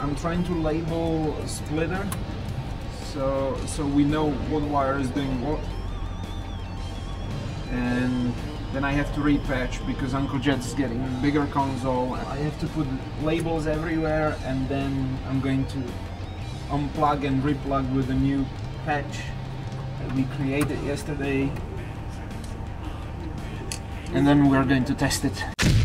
I'm trying to label splitter, so we know what wire is doing what, and then I have to repatch because Uncle Jed's getting a bigger console. I have to put labels everywhere, and then I'm going to unplug and replug with a new patch that we created yesterday, and then we're going to test it.